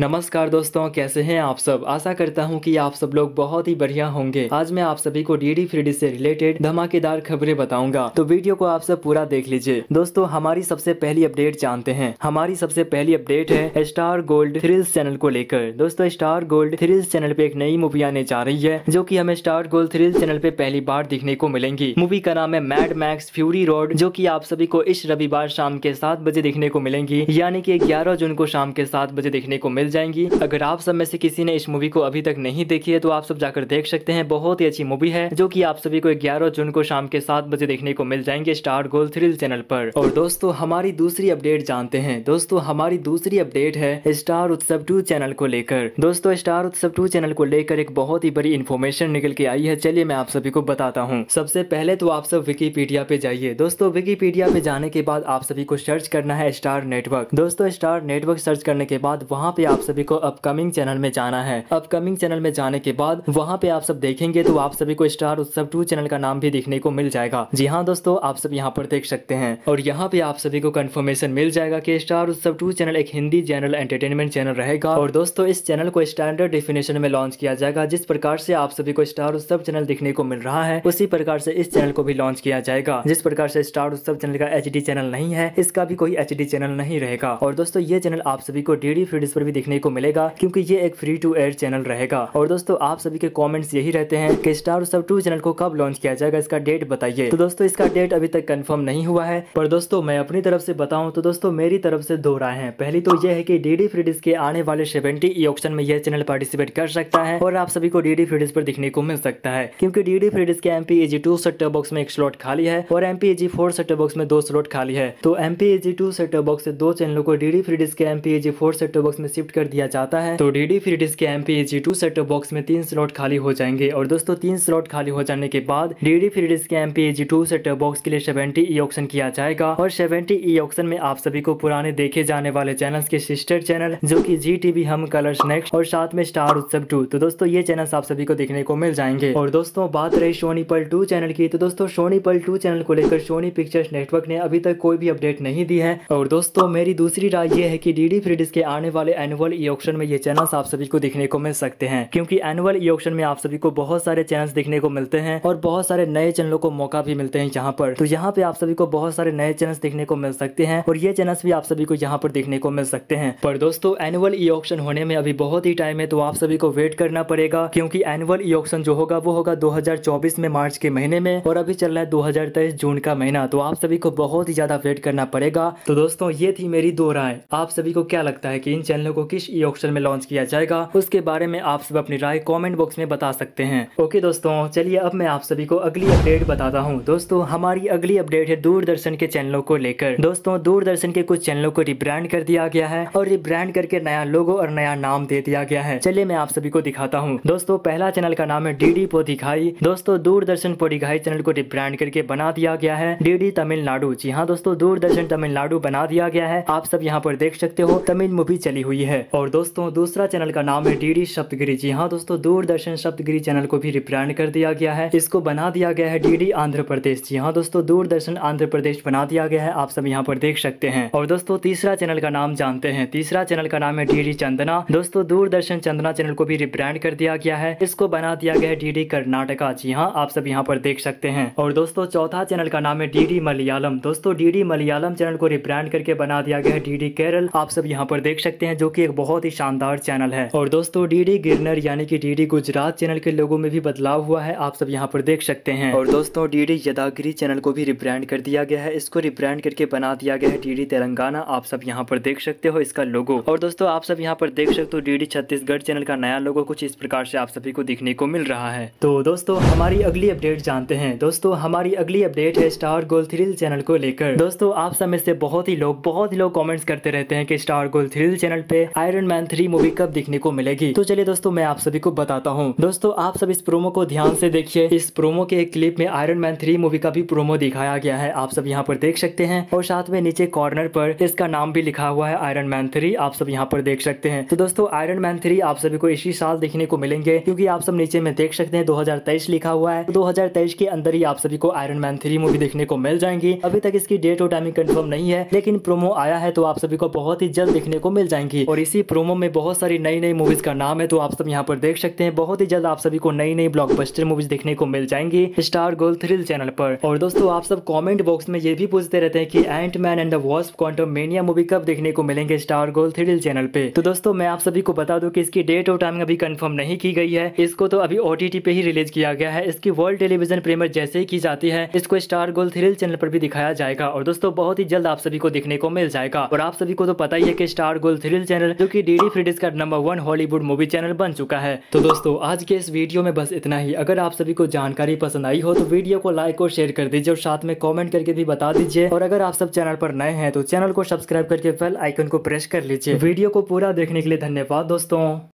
नमस्कार दोस्तों, कैसे हैं आप सब। आशा करता हूं कि आप सब लोग बहुत ही बढ़िया होंगे। आज मैं आप सभी को डीडी फ्रीडिश से रिलेटेड धमाकेदार खबरें बताऊंगा, तो वीडियो को आप सब पूरा देख लीजिए। दोस्तों, हमारी सबसे पहली अपडेट जानते हैं। हमारी सबसे पहली अपडेट है स्टार गोल्ड थ्रिल्स चैनल को लेकर। दोस्तों, स्टार गोल्ड थ्रिल्स चैनल पे एक नई मूवी आने जा रही है जो की हमें स्टार गोल्ड थ्रिल्स चैनल पे पहली बार दिखने को मिलेंगी। मूवी का नाम है मैड मैक्स फ्यूरी रोड, जो की आप सभी को इस रविवार शाम के 7 बजे दिखने को मिलेंगी, यानी की 11 जून को शाम के 7 बजे दिखने को जाएंगी। अगर आप सब में से किसी ने इस मूवी को अभी तक नहीं देखी है तो आप सब जाकर देख सकते हैं। बहुत ही अच्छी मूवी है जो कि आप सभी को 11 जून को शाम के 7 बजे देखने को मिल जाएंगे स्टार गोल्ड थ्रिल चैनल पर। और दोस्तों, हमारी दूसरी अपडेट जानते हैं। दोस्तों, हमारी दूसरी अपडेट है स्टार उत्सव 2 चैनल को लेकर। दोस्तों, स्टार उत्सव 2 चैनल को लेकर एक बहुत ही बड़ी इन्फॉर्मेशन निकल के आई है। चलिए मैं आप सभी को बताता हूँ। सबसे पहले तो आप सब विकीपीडिया पे जाइए। दोस्तों, विकीपीडिया पे जाने के बाद आप सभी को सर्च करना है स्टार नेटवर्क। दोस्तों, स्टार नेटवर्क सर्च करने के बाद वहाँ पे आप सभी को अपकमिंग चैनल में जाना है। अपकमिंग चैनल में जाने के बाद वहाँ पे आप सब देखेंगे तो आप सभी को स्टार उत्सव 2 चैनल का नाम भी देखने को मिल जाएगा। जी हाँ दोस्तों, आप सब यहाँ पर देख सकते हैं और यहाँ पे आप सभी को कंफर्मेशन मिल जाएगा कि स्टार उत्सव 2 चैनल एक हिंदी जनरल एंटरटेनमेंट चैनल रहेगा। और दोस्तों, इस चैनल को स्टैंडर्ड डेफिनेशन में लॉन्च किया जाएगा। जिस प्रकार से आप सभी को स्टार उत्सव चैनल देखने को मिल रहा है, उसी प्रकार से इस चैनल को भी लॉन्च किया जाएगा। जिस प्रकार से स्टार उत्सव चैनल का HD चैनल नहीं है, इसका भी कोई HD चैनल नहीं रहेगा। और दोस्तों, ये चैनल आप सभी को डीडी फ्रीडिश पर भी देखने को मिलेगा, क्योंकि ये एक फ्री टू एयर चैनल रहेगा। और दोस्तों, आप सभी के कमेंट्स यही रहते हैं कि स्टार उत्सव 2 चैनल को कब लॉन्च किया जाएगा, इसका डेट बताइए। तो दोस्तों, इसका डेट अभी तक कंफर्म नहीं हुआ है, पर दोस्तों मैं अपनी तरफ से बताऊं तो दोस्तों मेरी तरफ से 2 राय है। पहली तो यह है कि डीडी फ्रीडिश के आने वाले 70 इलेक्शन में यह चैनल पार्टिसिपेट कर सकता है और आप सभी को डीडी फ्रीडिश पर देखने को मिल सकता है, क्योंकि डीडी फ्रीडिश के MPAG 2 सेट टॉप बॉक्स में एक स्लॉट खाली है और MPAG 4 सेट टॉप बॉक्स में 2 स्लॉट खाली है। तो MPAG 2 सेट टॉप बॉक्स से 2 चैनलों को डीडी फ्रीडिश के MPAG 4 सेट टॉप बॉक्स में शिफ्ट कर दिया जाता है। तो डीडी फ्रीडिश के MPAG 2 सेट टॉप बॉक्स में 3 स्लॉट खाली हो जाएंगे। और दोस्तों, 3 स्लॉट खाली हो जाने के बाद डीडी फ्रीडिश के MPAG 2 सेट टॉप बॉक्स के लिए 70 ई-ऑक्शन किया जाएगा। और 70 ई-ऑक्शन में आप सभी को पुराने देखे जाने वाले चैनल्स के सिस्टर चैनल जो कि ZTV, हम, कलर्स नेक्स्ट और साथ में स्टार उत्सव 2, तो दोस्तों ये चैनल आप सभी को देखने को मिल जाएंगे। और दोस्तों, बात रही सोनीपल 2 चैनल की, तो दोस्तों सोनीपल 2 चैनल को लेकर सोनी पिक्चर्स नेटवर्क ने अभी तक कोई भी अपडेट नहीं दी है। और दोस्तों, मेरी दूसरी राय यह है की डीडी फ्रीडिश के आने वाले एनुअल ई-ऑक्शन में ये चैनल्स आप सभी को देखने को मिल सकते हैं, क्योंकि एनुअल ई-ऑक्शन में आप सभी को बहुत सारे चैनल्स देखने को मिलते हैं और बहुत सारे नए चैनलों को मौका भी मिलते हैं यहाँ पर। तो यहाँ पे आप सभी को बहुत सारे नए चैनल्स देखने को मिल सकते हैं और ये चैनल्स भी आप सभी को यहाँ पर देखने को मिल सकते हैं। पर दोस्तों, एनुअल ई-ऑक्शन होने में अभी बहुत ही टाइम है, तो आप सभी को वेट करना पड़ेगा, क्योंकि एनुअल ई-ऑक्शन जो होगा वो होगा 2024 में मार्च के महीने में, और अभी चल रहा है 2023 जून का महीना, तो आप सभी को बहुत ही ज्यादा वेट करना पड़ेगा। तो दोस्तों, ये थी मेरी 2 राय। आप सभी को क्या लगता है कि इन चैनलों को किस ई-ऑक्शन में लॉन्च किया जाएगा, उसके बारे में आप सब अपनी राय कमेंट बॉक्स में बता सकते हैं। ओके दोस्तों, चलिए अब मैं आप सभी को अगली अपडेट बताता हूँ। दोस्तों, हमारी अगली अपडेट है दूरदर्शन के चैनलों को लेकर। दोस्तों, दूरदर्शन के कुछ चैनलों को रिब्रांड कर दिया गया है और रिब्रांड करके नया लोगो और नया नाम दे दिया गया है। चलिए मैं आप सभी को दिखाता हूँ। दोस्तों, पहला चैनल का नाम है DD पोदिघाई। दोस्तों, दूरदर्शन पोदिघाई चैनल को रिब्रांड करके बना दिया गया है DD तमिलनाडु। जी हाँ दोस्तों, दूरदर्शन तमिलनाडु बना दिया गया है। आप सब यहाँ पर देख सकते हो, तमिल मूवी चली हुई है। और दोस्तों, दूसरा चैनल का नाम है DD शब्दगिरी। जी हाँ दोस्तों, दूरदर्शन शब्दगिरी चैनल को भी रिब्रांड कर दिया गया है। इसको बना दिया गया है DD आंध्र प्रदेश। जी हाँ दोस्तों, दूरदर्शन आंध्र प्रदेश बना दिया गया है। आप सब यहाँ पर देख सकते हैं। और दोस्तों, तीसरा चैनल का नाम जानते हैं। तीसरा चैनल का नाम है DD चंदना। दोस्तों, दूरदर्शन चंदना चैनल को भी रिब्रांड कर दिया गया है। इसको बना दिया गया है DD कर्नाटका। जी हाँ, आप सब यहाँ पर देख सकते हैं। और दोस्तों, चौथा चैनल का नाम है DD मलयालम। दोस्तों, DD मलयालम चैनल को रिब्रांड करके बना दिया गया है DD केरल। आप सब यहाँ पर देख सकते हैं, जो कि एक बहुत ही शानदार चैनल है। और दोस्तों, DD गिरनर यानी कि DD गुजरात चैनल के लोगों में भी बदलाव हुआ है। आप सब यहाँ पर देख सकते हैं। और दोस्तों, DD यदागिरी चैनल को भी रिब्रांड कर दिया गया है। इसको रिब्रांड करके बना दिया गया है DD तेलंगाना। आप सब यहाँ पर देख सकते हो इसका लोगो। और दोस्तों, आप सब यहाँ पर देख सकते हो DD छत्तीसगढ़ चैनल का नया लोगो कुछ इस प्रकार से आप सभी को देखने को मिल रहा है। तो दोस्तों, हमारी अगली अपडेट जानते हैं। दोस्तों, हमारी अगली अपडेट है स्टार गोल्ड थ्रिल चैनल को लेकर। दोस्तों, आप सब में से बहुत ही लोग कॉमेंट्स करते रहते हैं कि स्टार गोल्ड थ्रिल चैनल पे आयरन मैन 3 मूवी कब देखने को मिलेगी। तो चलिए दोस्तों, मैं आप सभी को बताता हूँ। दोस्तों, आप सब इस प्रोमो को ध्यान से देखिए। इस प्रोमो के एक क्लिप में आयरन मैन 3 मूवी का भी प्रोमो दिखाया गया है। आप सब यहाँ पर देख सकते हैं और साथ में नीचे कॉर्नर पर इसका नाम भी लिखा हुआ है आयरन मैन 3। आप सब यहाँ पर देख सकते हैं। तो दोस्तों, आयरन मैन 3 आप सभी को इसी साल देखने को मिलेंगे, क्योंकि आप सब नीचे में देख सकते हैं 2023 लिखा हुआ है। 2023 के अंदर ही आप सभी को आयरन मैन 3 मूवी देखने को मिल जाएंगी। अभी तक इसकी डेट और टाइमिंग कंफर्म नहीं है, लेकिन प्रोमो आया है तो आप सभी को बहुत ही जल्द देखने को मिल जाएंगी। और इसी प्रोमो में बहुत सारी नई नई मूवीज का नाम है, तो आप सब यहाँ पर देख सकते हैं। बहुत ही जल्द आप सभी को नई नई ब्लॉकबस्टर मूवीज देखने को मिल जाएंगी स्टार गोल्ड थ्रिल चैनल पर। और दोस्तों आप सब कमेंट बॉक्स में ये भी पूछते रहते हैं कि Ant Man and the Wasp Quantumania movie कब देखने को मिलेंगे स्टार गोल्ड थ्रिल चैनल पे। तो दोस्तों मैं आप सभी को बता दूं कि इसकी डेट और टाइमिंग अभी कंफर्म नहीं की गई है, इसको तो अभी OTT पे ही रिलीज किया गया है। इसकी वर्ल्ड टेलीविजन प्रीमियर जैसे ही की जाती है इसको स्टार गोल्ड थ्रिल चैनल पर भी दिखाया जाएगा और दोस्तों बहुत ही जल्द आप सभी को देखने को मिल जाएगा। और आप सभी को तो पता ही है कि स्टार गोल्ड थ्रिल चैनल जो कि डीडी फ्रीडिश का नंबर 1 हॉलीवुड मूवी चैनल बन चुका है। तो दोस्तों आज के इस वीडियो में बस इतना ही। अगर आप सभी को जानकारी पसंद आई हो तो वीडियो को लाइक और शेयर कर दीजिए और साथ में कमेंट करके भी बता दीजिए। और अगर आप सब चैनल पर नए हैं तो चैनल को सब्सक्राइब करके बेल आइकन को प्रेस कर लीजिए। वीडियो को पूरा देखने के लिए धन्यवाद दोस्तों।